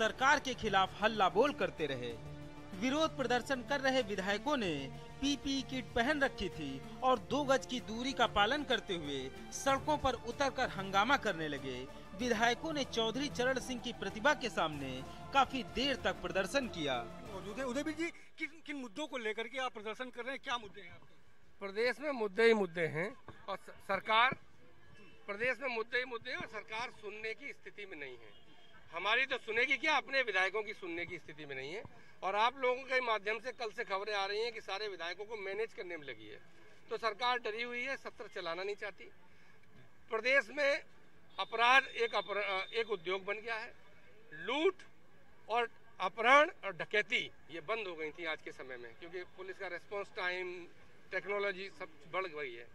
सरकार के खिलाफ हल्ला बोल करते रहे। विरोध प्रदर्शन कर रहे विधायकों ने पीपीई किट पहन रखी थी और 2 गज की दूरी का पालन करते हुए सड़कों पर उतरकर हंगामा करने लगे। विधायकों ने चौधरी चरण सिंह की प्रतिभा के सामने काफी देर तक प्रदर्शन किया। उदयबीर जी, किन मुद्दों को लेकर के आप प्रदर्शन कर रहे हैं? क्या मुद्दे हैं आपके? प्रदेश में मुद्दे ही मुद्दे हैं और सरकार और सरकार सुनने की स्थिति में नहीं है। हमारी तो सुनेगी क्या, अपने विधायकों की सुनने की स्थिति में नहीं है। और आप लोगों के माध्यम से कल से खबरें आ रही हैं कि सारे विधायकों को मैनेज करने में लगी है, तो सरकार डरी हुई है, सत्र चलाना नहीं चाहती। प्रदेश में अपराध एक उद्योग बन गया है। लूट और अपहरण और डकैती ये बंद हो गई थी आज के समय में, क्योंकि पुलिस का रिस्पॉन्स टाइम, टेक्नोलॉजी सब बढ़ गई है।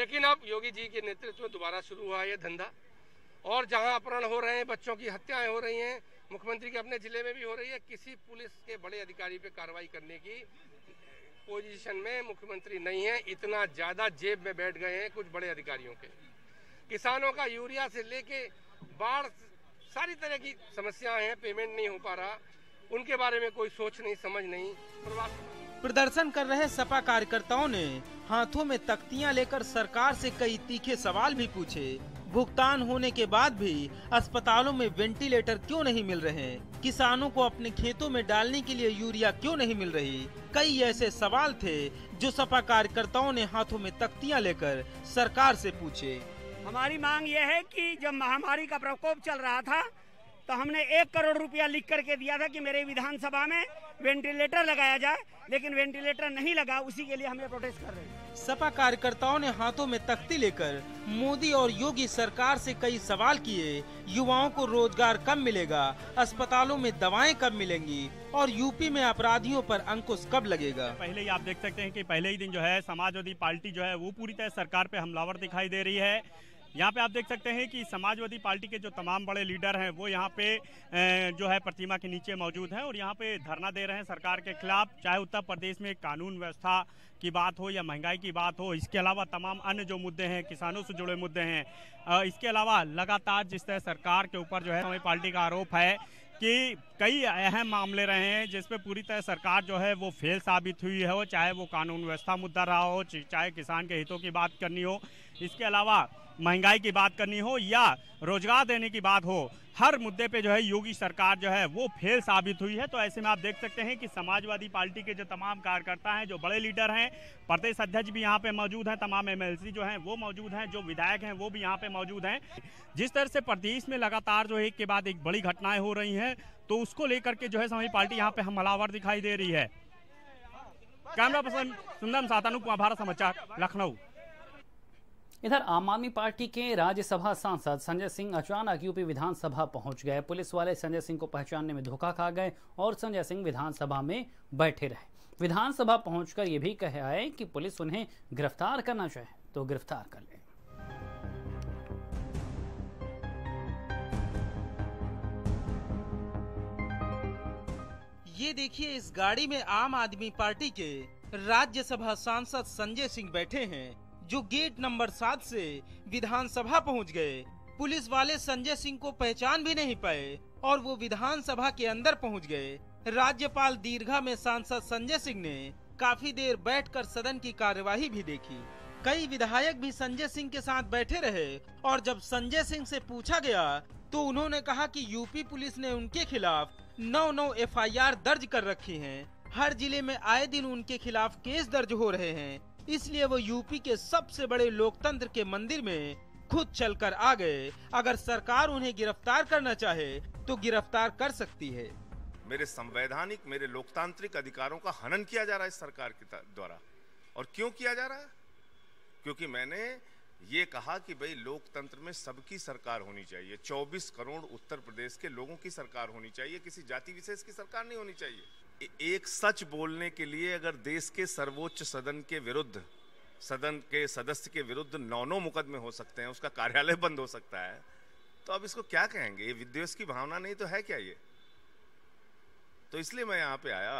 लेकिन अब योगी जी के नेतृत्व में दोबारा शुरू हुआ है ये धंधा, और जहां अपहरण हो रहे हैं, बच्चों की हत्याएं हो रही हैं, मुख्यमंत्री के अपने जिले में भी हो रही है। किसी पुलिस के बड़े अधिकारी पे कार्रवाई करने की पोजीशन में मुख्यमंत्री नहीं है। इतना ज़्यादा जेब में बैठ गए हैं कुछ बड़े अधिकारियों के। किसानों का यूरिया से लेके बाढ़, सारी तरह की समस्याएं हैं, पेमेंट नहीं हो पा रहा, उनके बारे में कोई सोच नहीं, समझ नहीं। प्रदर्शन कर रहे सपा कार्यकर्ताओं ने हाथों में तख्तियां लेकर सरकार से कई तीखे सवाल भी पूछे। भुगतान होने के बाद भी अस्पतालों में वेंटिलेटर क्यों नहीं मिल रहे? किसानों को अपने खेतों में डालने के लिए यूरिया क्यों नहीं मिल रही? कई ऐसे सवाल थे जो सपा कार्यकर्ताओं ने हाथों में तख्तियां लेकर सरकार से पूछे। हमारी मांग यह है कि जब महामारी का प्रकोप चल रहा था तो हमने 1 करोड़ रुपया लिख करके दिया था कि मेरे विधानसभा में वेंटिलेटर लगाया जाए, लेकिन वेंटिलेटर नहीं लगा, उसी के लिए हमें प्रोटेस्ट कर रहे हैं। सपा कार्यकर्ताओं ने हाथों में तख्ती लेकर मोदी और योगी सरकार से कई सवाल किए। युवाओं को रोजगार कब मिलेगा, अस्पतालों में दवाएं कब मिलेंगी और यूपी में अपराधियों पर अंकुश कब लगेगा? पहले ही आप देख सकते हैं कि पहले ही दिन जो है समाजवादी पार्टी जो है वो पूरी तरह सरकार पे हमलावर दिखाई दे रही है। यहाँ पे आप देख सकते हैं कि समाजवादी पार्टी के जो तमाम बड़े लीडर हैं वो यहाँ पे जो है प्रतिमा के नीचे मौजूद हैं और यहाँ पे धरना दे रहे हैं सरकार के खिलाफ। चाहे उत्तर प्रदेश में कानून व्यवस्था की बात हो या महंगाई की बात हो, इसके अलावा तमाम अन्य जो मुद्दे हैं, किसानों से जुड़े मुद्दे हैं, इसके अलावा लगातार जिस तरह सरकार के ऊपर जो है हमारी पार्टी का आरोप है कि कई अहम मामले रहे हैं जिसपे पूरी तरह सरकार जो है वो फेल साबित हुई है। चाहे वो कानून व्यवस्था मुद्दा रहा हो, चाहे किसान के हितों की बात करनी हो, इसके अलावा महंगाई की बात करनी हो या रोजगार देने की बात हो, हर मुद्दे पे जो है योगी सरकार जो है वो फेल साबित हुई है। तो ऐसे में आप देख सकते हैं कि समाजवादी पार्टी के जो तमाम कार्यकर्ता हैं, जो बड़े लीडर हैं, प्रदेश अध्यक्ष भी यहाँ पे मौजूद हैं, तमाम एमएलसी जो हैं वो मौजूद हैं, जो विधायक हैं वो भी यहाँ पे मौजूद हैं। जिस तरह से प्रदेश में लगातार जो एक के बाद एक बड़ी घटनाएं हो रही हैं, तो उसको लेकर के जो है समाजवादी पार्टी यहाँ पे हमलावर दिखाई दे रही है। कैमरा पर्सन सुंदर सातानु कुमार, भारत समाचार, लखनऊ। इधर आम आदमी पार्टी के राज्यसभा सांसद संजय सिंह अचानक यूपी विधानसभा पहुंच गए। पुलिस वाले संजय सिंह को पहचानने में धोखा खा गए और संजय सिंह विधानसभा में बैठे रहे। विधानसभा पहुंचकर ये भी कहे आए कि पुलिस उन्हें गिरफ्तार करना चाहे तो गिरफ्तार कर ले। ये देखिए, इस गाड़ी में आम आदमी पार्टी के राज्यसभा सांसद संजय सिंह बैठे हैं, जो गेट नंबर 7 से विधानसभा पहुंच गए। पुलिस वाले संजय सिंह को पहचान भी नहीं पाए और वो विधानसभा के अंदर पहुंच गए। राज्यपाल दीर्घा में सांसद संजय सिंह ने काफी देर बैठकर सदन की कार्यवाही भी देखी। कई विधायक भी संजय सिंह के साथ बैठे रहे और जब संजय सिंह से पूछा गया तो उन्होंने कहा कि यूपी पुलिस ने उनके खिलाफ 9 एफआईआर दर्ज कर रखी है। हर जिले में आए दिन उनके खिलाफ केस दर्ज हो रहे हैं, इसलिए वो यूपी के सबसे बड़े लोकतंत्र के मंदिर में खुद चलकर आ गए। अगर सरकार उन्हें गिरफ्तार करना चाहे तो गिरफ्तार कर सकती है। मेरे संवैधानिक, मेरे लोकतांत्रिक अधिकारों का हनन किया जा रहा है इस सरकार के द्वारा। और क्यों किया जा रहा है? क्योंकि मैंने ये कहा कि भाई लोकतंत्र में सबकी सरकार होनी चाहिए। 24 करोड़ उत्तर प्रदेश के लोगों की सरकार होनी चाहिए, किसी जाति विशेष की सरकार नहीं होनी चाहिए। एक सच बोलने के लिए अगर देश के सर्वोच्च सदन के विरुद्ध, सदन के सदस्य के विरुद्ध 9 मुकदमे हो सकते हैं, उसका कार्यालय बंद हो सकता है, तो अब इसको क्या कहेंगे? ये विद्वेष की भावना नहीं तो है क्या ये? तो इसलिए मैं यहाँ पे आया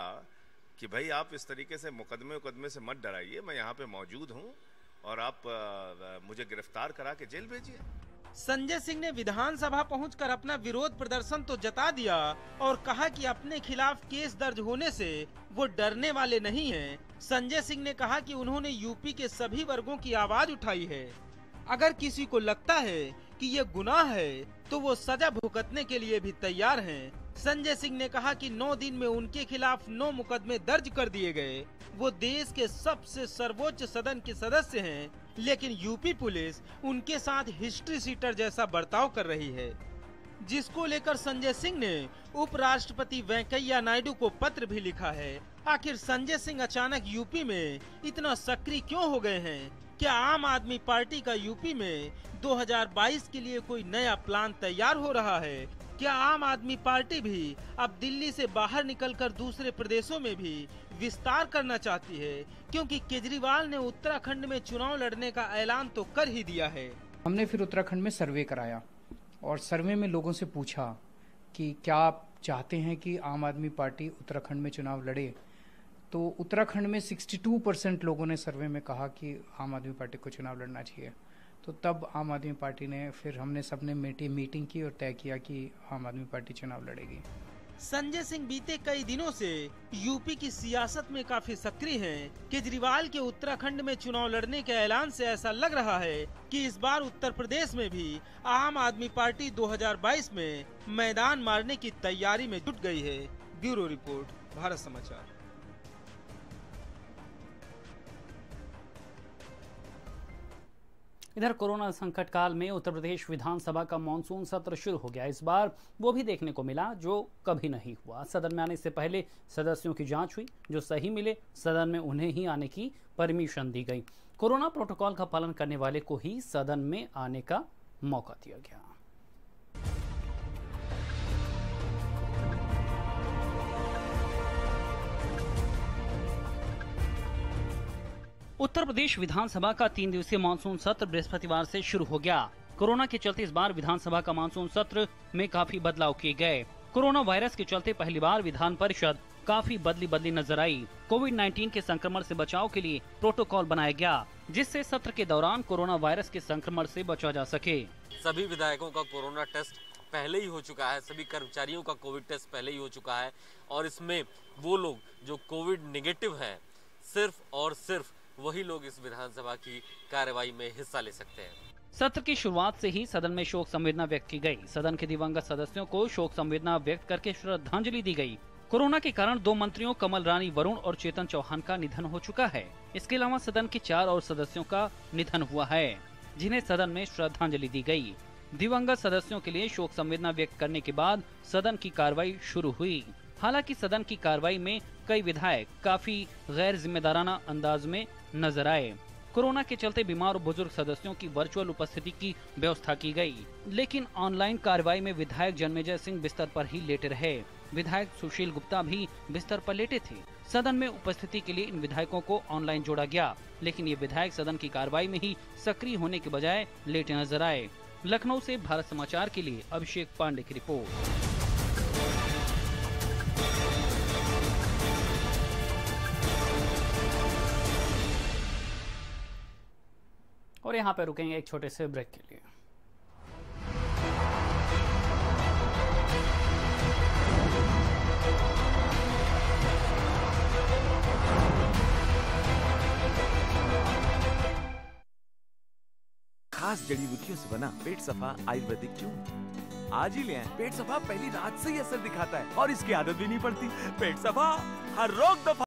कि भाई आप इस तरीके से मुकदमे से मत डराइए। मैं यहाँ पे मौजूद हूँ और आप मुझे गिरफ्तार करा के जेल भेजिए। संजय सिंह ने विधानसभा पहुंचकर अपना विरोध प्रदर्शन तो जता दिया और कहा कि अपने खिलाफ केस दर्ज होने से वो डरने वाले नहीं हैं। संजय सिंह ने कहा कि उन्होंने यूपी के सभी वर्गों की आवाज उठाई है। अगर किसी को लगता है कि ये गुनाह है तो वो सजा भुगतने के लिए भी तैयार हैं। संजय सिंह ने कहा कि 9 दिन में उनके खिलाफ 9 मुकदमे दर्ज कर दिए गए। वो देश के सबसे सर्वोच्च सदन के सदस्य हैं, लेकिन यूपी पुलिस उनके साथ हिस्ट्री सीटर जैसा बर्ताव कर रही है, जिसको लेकर संजय सिंह ने उपराष्ट्रपति वेंकैया नायडू को पत्र भी लिखा है। आखिर संजय सिंह अचानक यूपी में इतना सक्रिय क्यों हो गए हैं? क्या आम आदमी पार्टी का यूपी में 2022 के लिए कोई नया प्लान तैयार हो रहा है? क्या आम आदमी पार्टी भी अब दिल्ली से बाहर निकलकर दूसरे प्रदेशों में भी विस्तार करना चाहती है, क्योंकि केजरीवाल ने उत्तराखंड में चुनाव लड़ने का ऐलान तो कर ही दिया है। हमने फिर उत्तराखंड में सर्वे कराया और सर्वे में लोगों से पूछा कि क्या आप चाहते हैं कि आम आदमी पार्टी उत्तराखंड में चुनाव लड़े, तो उत्तराखंड में 62% लोगों ने सर्वे में कहा कि आम आदमी पार्टी को चुनाव लड़ना चाहिए। तो तब आम आदमी पार्टी ने फिर हमने सबने मीटिंग की और तय किया कि आम आदमी पार्टी चुनाव लड़ेगी। संजय सिंह बीते कई दिनों से यूपी की सियासत में काफी सक्रिय हैं। केजरीवाल के उत्तराखंड में चुनाव लड़ने के ऐलान से ऐसा लग रहा है कि इस बार उत्तर प्रदेश में भी आम आदमी पार्टी 2022 में मैदान मारने की तैयारी में जुट गई है। ब्यूरो रिपोर्ट, भारत समाचार। इधर कोरोना संकट काल में उत्तर प्रदेश विधानसभा का मानसून सत्र शुरू हो गया। इस बार वो भी देखने को मिला जो कभी नहीं हुआ। सदन में आने से पहले सदस्यों की जांच हुई, जो सही मिले सदन में उन्हें ही आने की परमिशन दी गई। कोरोना प्रोटोकॉल का पालन करने वाले को ही सदन में आने का मौका दिया गया। उत्तर प्रदेश विधानसभा का 3 दिवसीय मानसून सत्र बृहस्पतिवार से शुरू हो गया। कोरोना के चलते इस बार विधानसभा का मानसून सत्र में काफी बदलाव किए गए। कोरोना वायरस के चलते पहली बार विधान परिषद काफी बदली नजर आई। कोविड-19 के संक्रमण से बचाव के लिए प्रोटोकॉल बनाया गया, जिससे सत्र के दौरान कोरोना वायरस के संक्रमण से बचा जा सके। सभी विधायकों का कोरोना टेस्ट पहले ही हो चुका है, सभी कर्मचारियों का कोविड टेस्ट पहले ही हो चुका है और इसमें वो लोग जो कोविड नेगेटिव है सिर्फ और सिर्फ वही लोग इस विधानसभा की कार्यवाही में हिस्सा ले सकते हैं। सत्र की शुरुआत से ही सदन में शोक संवेदना व्यक्त की गई। सदन के दिवंगत सदस्यों को शोक संवेदना व्यक्त करके श्रद्धांजलि दी गई। कोरोना के कारण 2 मंत्रियों कमल रानी वरुण और चेतन चौहान का निधन हो चुका है। इसके अलावा सदन के 4 और सदस्यों का निधन हुआ है, जिन्हें सदन में श्रद्धांजलि दी गयी। दिवंगत सदस्यों के लिए शोक संवेदना व्यक्त करने के बाद सदन की कार्रवाई शुरू हुई। हालांकि सदन की कार्रवाई में कई विधायक काफी गैर जिम्मेदाराना अंदाज में नजर आए। कोरोना के चलते बीमार और बुजुर्ग सदस्यों की वर्चुअल उपस्थिति की व्यवस्था की गई, लेकिन ऑनलाइन कार्रवाई में विधायक जनमेजय सिंह बिस्तर पर ही लेटे रहे। विधायक सुशील गुप्ता भी बिस्तर पर लेटे थे। सदन में उपस्थिति के लिए इन विधायकों को ऑनलाइन जोड़ा गया, लेकिन ये विधायक सदन की कार्रवाई में ही सक्रिय होने के बजाय लेटे नजर आए। लखनऊ से भारत समाचार के लिए अभिषेक पांडे की रिपोर्ट। और यहाँ पर रुकेंगे एक छोटे से ब्रेक के लिए। खास जड़ी बूटियों से बना पेट सफा आयुर्वेदिक क्यों? आज ही ले आएं। पेट सफा पहली रात से ही असर दिखाता है और इसकी आदत भी नहीं पड़ती। पेट सफा हर रोग दफा